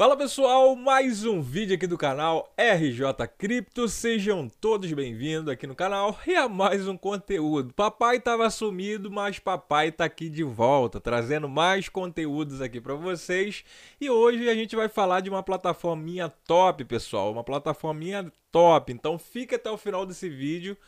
Fala pessoal, mais um vídeo aqui do canal RJ Cripto, sejam todos bem-vindos aqui no canal e a mais um conteúdo. Papai estava sumido, mas papai tá aqui de volta, trazendo mais conteúdos aqui para vocês. E hoje a gente vai falar de uma plataforminha top, pessoal, uma plataforminha top. Então fica até o final desse vídeo,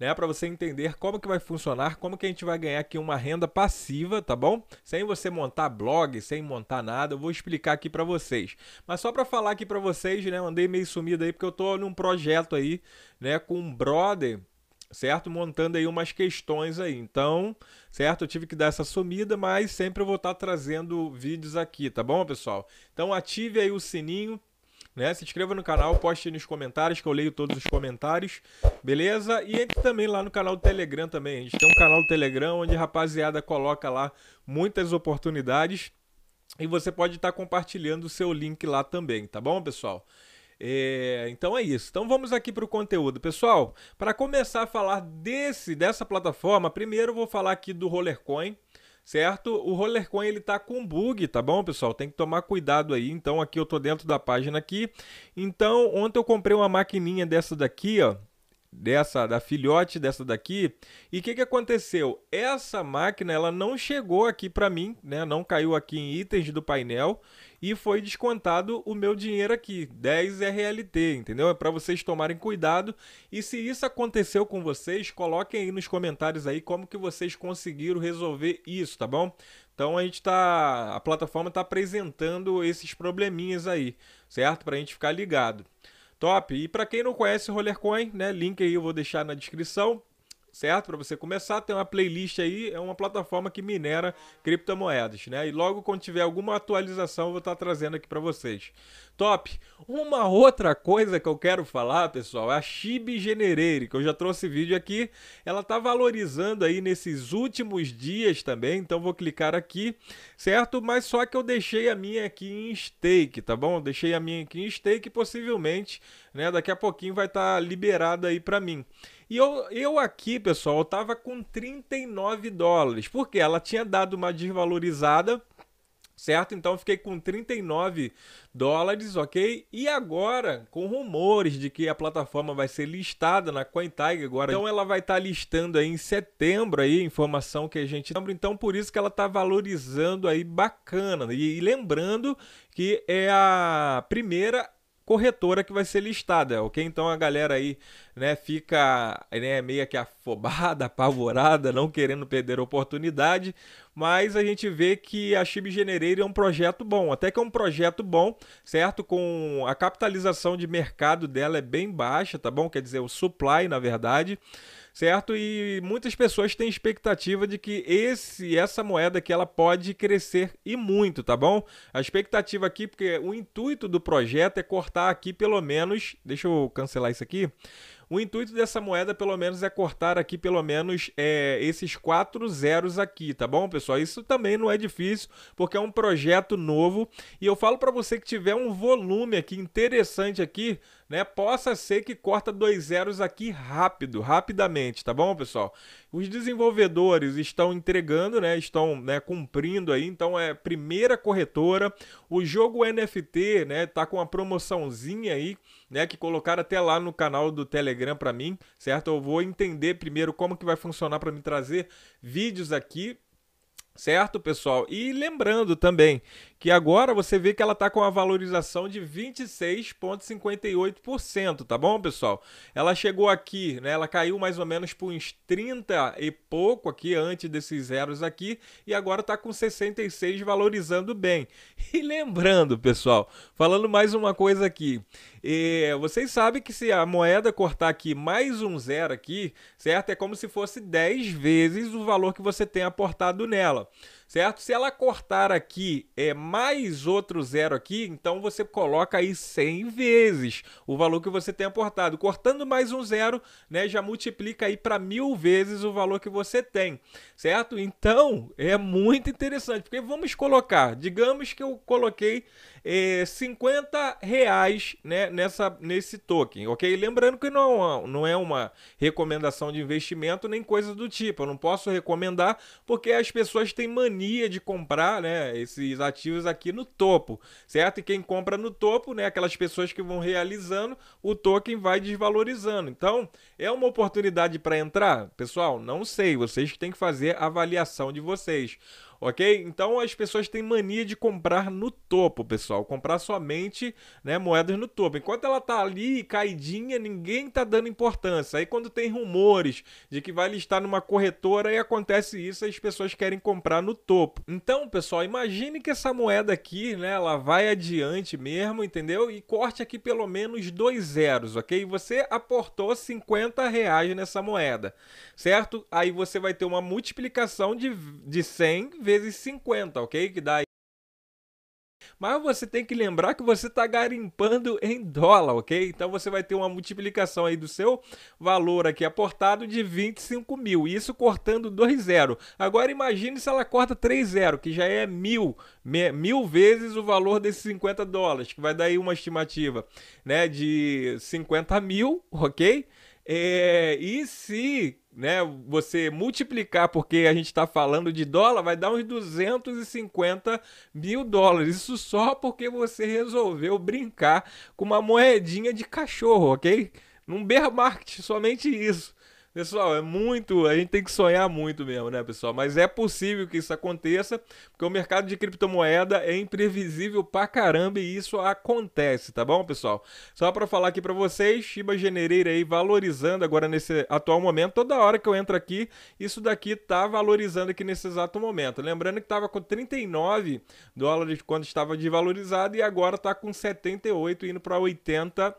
né, para você entender como que vai funcionar, como que a gente vai ganhar aqui uma renda passiva, tá bom? Sem você montar blog, sem montar nada, eu vou explicar aqui para vocês. Mas só para falar aqui para vocês, né, andei meio sumido aí porque eu tô num projeto aí, né, com um brother, certo? Montando aí umas questões aí. Então, certo? Eu tive que dar essa sumida, mas sempre eu vou estar trazendo vídeos aqui, tá bom, pessoal? Então, ative aí o sininho, né? Se inscreva no canal, poste nos comentários que eu leio todos os comentários, beleza? E entre também lá no canal do Telegram também. A gente tem um canal do Telegram onde a rapaziada coloca lá muitas oportunidades e você pode estar compartilhando o seu link lá também, tá bom, pessoal? Então é isso. Então vamos aqui para o conteúdo. Pessoal, para começar a falar dessa plataforma, primeiro eu vou falar aqui do Rollercoin, certo? O Rollercoin ele tá com bug, tá bom, pessoal? Tem que tomar cuidado aí. Então aqui eu tô dentro da página aqui. Então ontem eu comprei uma maquininha dessa daqui, ó, dessa da filhote dessa daqui. E o que que aconteceu? Essa máquina ela não chegou aqui para mim, né? Não caiu aqui em itens do painel e foi descontado o meu dinheiro aqui, 10 RLT, entendeu? É para vocês tomarem cuidado. E se isso aconteceu com vocês, coloquem aí nos comentários aí como que vocês conseguiram resolver isso, tá bom? Então a plataforma tá apresentando esses probleminhas aí, certo? Para a gente ficar ligado. Top! E para quem não conhece o Rollercoin, né, link aí eu vou deixar na descrição, certo? Para você começar, tem uma playlist aí, é uma plataforma que minera criptomoedas, né? E logo quando tiver alguma atualização eu vou estar trazendo aqui para vocês. Top! Uma outra coisa que eu quero falar, pessoal, é a Shib Generiere, que eu já trouxe vídeo aqui. Ela tá valorizando aí nesses últimos dias também, então vou clicar aqui, certo? Mas só que eu deixei a minha aqui em stake, tá bom? Eu deixei a minha aqui em stake, possivelmente, né, daqui a pouquinho vai estar liberada aí para mim. E eu aqui, pessoal, eu tava com 39 dólares, porque ela tinha dado uma desvalorizada, certo? Então eu fiquei com 39 dólares, ok? E agora, com rumores de que a plataforma vai ser listada na CoinTiger agora, então ela vai estar listando aí em setembro aí, informação que a gente lembra, então por isso que ela está valorizando aí bacana. E lembrando que é a primeira corretora que vai ser listada, ok? Então a galera aí, né, fica, né, meio que afobada, apavorada, não querendo perder a oportunidade, mas a gente vê que a Shib Generiere é um projeto bom, até que é um projeto bom, certo? Com a capitalização de mercado dela é bem baixa, tá bom? Quer dizer, o supply, na verdade, certo? E muitas pessoas têm expectativa de que essa moeda aqui ela pode crescer e muito, tá bom? A expectativa aqui, porque o intuito do projeto é cortar aqui pelo menos, deixa eu cancelar isso aqui. O intuito dessa moeda, pelo menos, é cortar aqui, pelo menos, esses 4 zeros aqui, tá bom, pessoal? Isso também não é difícil, porque é um projeto novo. E eu falo para você que tiver um volume aqui interessante aqui, né, possa ser que corta 2 zeros aqui rapidamente, tá bom, pessoal? Os desenvolvedores estão entregando, né, estão, né, cumprindo aí. Então, é a primeira corretora. O jogo NFT, né, tá com uma promoçãozinha aí, né, que colocaram até lá no canal do Telegram para mim, certo? Eu vou entender primeiro como que vai funcionar para me trazer vídeos aqui, certo, pessoal? E lembrando também que agora você vê que ela tá com a valorização de 26,58%, tá bom, pessoal? Ela chegou aqui, né? Ela caiu mais ou menos por uns 30 e pouco aqui antes desses zeros aqui e agora tá com 66 valorizando bem. E lembrando, pessoal, falando mais uma coisa aqui, vocês sabem que se a moeda cortar aqui mais um zero aqui, certo? É como se fosse 10 vezes o valor que você tem aportado nela, certo? Se ela cortar aqui mais outro zero aqui, então você coloca aí 100 vezes o valor que você tem aportado. Cortando mais um zero, né, já multiplica aí para 1000 vezes o valor que você tem, certo? Então é muito interessante, porque vamos colocar, digamos que eu coloquei R$50, né, nesse token, ok? Lembrando que não é uma recomendação de investimento nem coisa do tipo. Eu não posso recomendar porque as pessoas têm mania de comprar, né, esses ativos aqui no topo, certo? E quem compra no topo, né, aquelas pessoas que vão realizando, o token vai desvalorizando. Então, é uma oportunidade para entrar? Pessoal, não sei. Vocês têm que fazer a avaliação de vocês. Ok? Então as pessoas têm mania de comprar no topo, pessoal. Comprar somente, né, moedas no topo. Enquanto ela tá ali caidinha, ninguém tá dando importância. Aí quando tem rumores de que vai listar numa corretora e acontece isso, as pessoas querem comprar no topo. Então, pessoal, imagine que essa moeda aqui, né, ela vai adiante mesmo, entendeu? E corte aqui pelo menos 2 zeros, ok? Você aportou R$50 nessa moeda, certo? Aí você vai ter uma multiplicação de 100 vezes 50, ok? Que dá aí. Mas você tem que lembrar que você está garimpando em dólar, ok? Então você vai ter uma multiplicação aí do seu valor aqui aportado de 25 mil. Isso cortando 2 zeros. Agora imagine se ela corta 3 zeros, que já é 1000 vezes o valor desses $50, que vai dar aí uma estimativa, né, de 50 mil, ok? E se, né, você multiplicar, porque a gente está falando de dólar, vai dar uns $250 mil. Isso só porque você resolveu brincar com uma moedinha de cachorro, ok? Num bear market, somente isso. Pessoal, é muito, a gente tem que sonhar muito mesmo, né, pessoal? Mas é possível que isso aconteça, porque o mercado de criptomoeda é imprevisível pra caramba e isso acontece, tá bom, pessoal? Só pra falar aqui pra vocês, Shib Generiere aí valorizando agora nesse atual momento. Toda hora que eu entro aqui, isso daqui tá valorizando aqui nesse exato momento. Lembrando que tava com $39 quando estava desvalorizado e agora tá com 78, indo pra $80,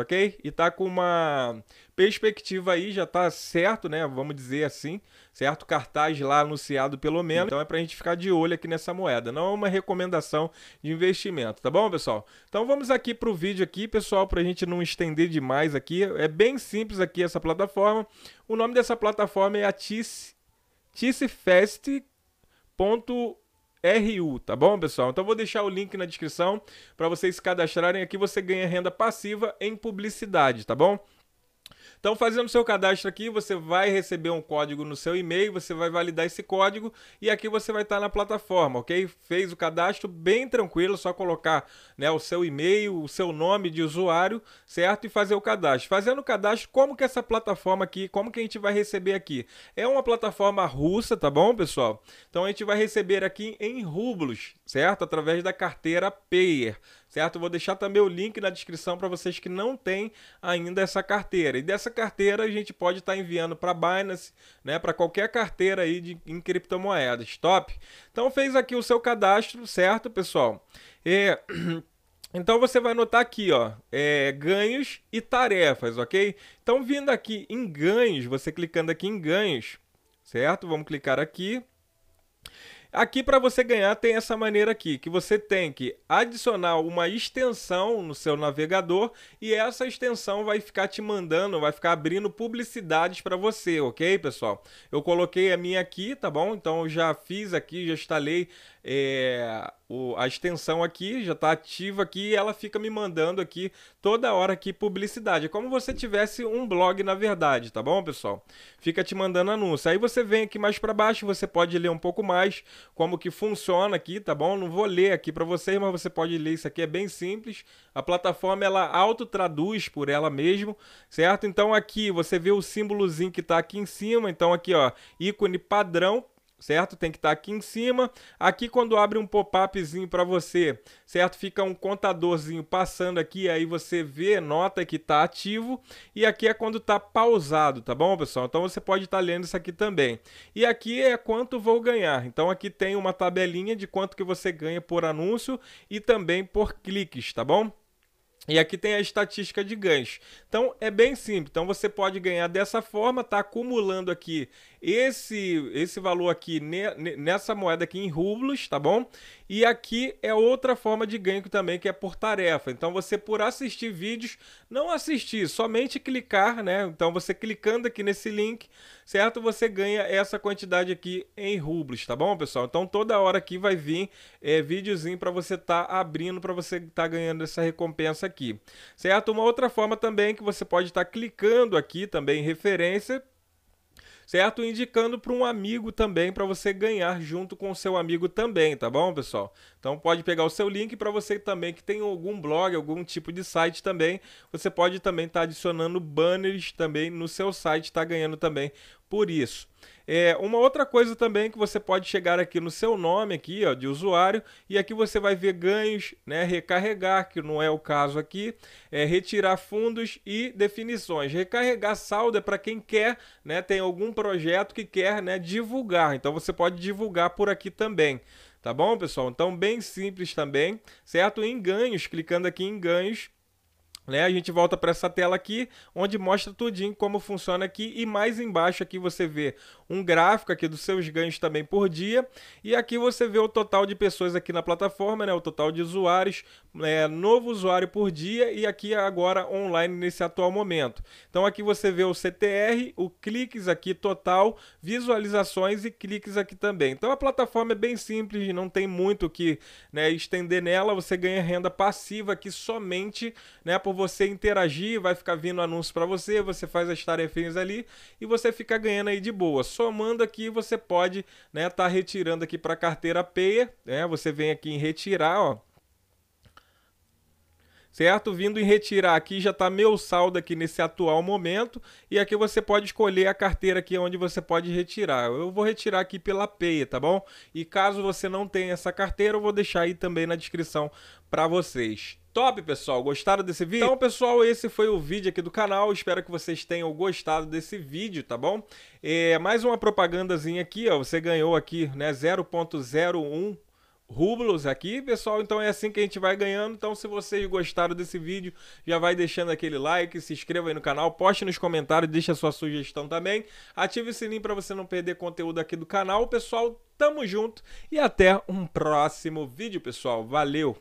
ok? E tá com uma perspectiva aí, já tá certo, né? Vamos dizer assim, certo? Cartaz lá anunciado pelo menos. Então é pra gente ficar de olho aqui nessa moeda. Não é uma recomendação de investimento, tá bom, pessoal? Então vamos aqui pro vídeo aqui, pessoal, pra gente não estender demais aqui. É bem simples aqui essa plataforma. O nome dessa plataforma é a TeaserFast.ru, tá bom, pessoal? Então vou deixar o link na descrição para vocês se cadastrarem aqui. Você ganha renda passiva em publicidade, tá bom? Então, fazendo seu cadastro aqui, você vai receber um código no seu e-mail, você vai validar esse código e aqui você vai estar na plataforma, ok? Fez o cadastro bem tranquilo, só colocar, né, o seu e-mail, o seu nome de usuário, certo? E fazer o cadastro. Fazendo o cadastro, como que essa plataforma aqui, como que a gente vai receber aqui? É uma plataforma russa, tá bom, pessoal? Então, a gente vai receber aqui em rublos, certo? Através da carteira Payeer, certo? Vou deixar também o link na descrição para vocês que não têm ainda essa carteira. E dessa carteira a gente pode estar enviando para Binance, né, para qualquer carteira aí em criptomoedas, top? Então fez aqui o seu cadastro, certo, pessoal? Então você vai anotar aqui, ó, ganhos e tarefas, ok? Então vindo aqui em ganhos, você clicando aqui em ganhos, certo? Vamos clicar aqui. Aqui para você ganhar tem essa maneira aqui, que você tem que adicionar uma extensão no seu navegador e essa extensão vai ficar te mandando, vai ficar abrindo publicidades para você, ok, pessoal? Eu coloquei a minha aqui, tá bom? Então eu já fiz aqui, já instalei a extensão aqui, já está ativa aqui e ela fica me mandando aqui toda hora aqui publicidade. É como você tivesse um blog na verdade, tá bom, pessoal? Fica te mandando anúncio. Aí você vem aqui mais para baixo, você pode ler um pouco mais como que funciona aqui, tá bom? Não vou ler aqui para vocês, mas você pode ler isso aqui, é bem simples. A plataforma, ela autotraduz por ela mesmo, certo? Então aqui você vê o símbolozinho que está aqui em cima, então aqui, ó, ícone padrão, certo? Tem que estar aqui em cima. Aqui quando abre um pop-upzinho para você, certo? Fica um contadorzinho passando aqui, aí você vê, nota que está ativo. E aqui é quando está pausado, tá bom, pessoal? Então você pode estar lendo isso aqui também. E aqui é quanto vou ganhar. Então aqui tem uma tabelinha de quanto que você ganha por anúncio e também por cliques, tá bom? E aqui tem a estatística de ganhos. Então é bem simples. Então você pode ganhar dessa forma, tá acumulando aqui esse valor aqui nessa moeda aqui em rublos, tá bom? E aqui é outra forma de ganho também, que é por tarefa. Então você, por assistir vídeos, não assistir, somente clicar, né? Então você clicando aqui nesse link, certo? Você ganha essa quantidade aqui em rublos, tá bom, pessoal? Então toda hora aqui vai vir videozinho para você estar abrindo, para você estar ganhando essa recompensa aqui, certo? Uma outra forma também que você pode estar clicando aqui também em referência, certo? Indicando para um amigo também, para você ganhar junto com o seu amigo também, tá bom, pessoal? Então pode pegar o seu link para você também que tem algum blog, algum tipo de site também. Você pode também estar adicionando banners também no seu site, está ganhando também por isso. Uma outra coisa também que você pode chegar aqui no seu nome aqui, ó, de usuário, e aqui você vai ver ganhos, né, recarregar, que não é o caso aqui, retirar fundos e definições. Recarregar saldo é para quem quer, né, tem algum projeto que quer, né, divulgar, então você pode divulgar por aqui também. Tá bom, pessoal? Então bem simples também, certo? Em ganhos, clicando aqui em ganhos, né, a gente volta para essa tela aqui, onde mostra tudinho como funciona aqui, e mais embaixo aqui você vê um gráfico aqui dos seus ganhos também por dia, e aqui você vê o total de pessoas aqui na plataforma, né, o total de usuários, novo usuário por dia, e aqui agora online nesse atual momento. Então aqui você vê o CTR, o cliques aqui total, visualizações e cliques aqui também. Então a plataforma é bem simples, não tem muito o que, né, estender nela, você ganha renda passiva aqui somente, né, por você interagir, vai ficar vindo anúncios para você, você faz as tarefinhas ali e você fica ganhando aí de boa. Somando aqui, você pode, né, tá retirando aqui para a carteira Payeer, né? Você vem aqui em retirar, ó. Certo? Vindo em retirar aqui, já está meu saldo aqui nesse atual momento. E aqui você pode escolher a carteira aqui onde você pode retirar. Eu vou retirar aqui pela Payeer, tá bom? E caso você não tenha essa carteira, eu vou deixar aí também na descrição para vocês. Top, pessoal! Gostaram desse vídeo? Então, pessoal, esse foi o vídeo aqui do canal. Espero que vocês tenham gostado desse vídeo, tá bom? Mais uma propagandazinha aqui, ó. Você ganhou aqui, né, 0,01 rublos aqui, pessoal. Então é assim que a gente vai ganhando. Então se vocês gostaram desse vídeo, já vai deixando aquele like, se inscreva aí no canal, poste nos comentários, deixa a sua sugestão também, ative o sininho para você não perder conteúdo aqui do canal. Pessoal, tamo junto e até um próximo vídeo, pessoal. Valeu!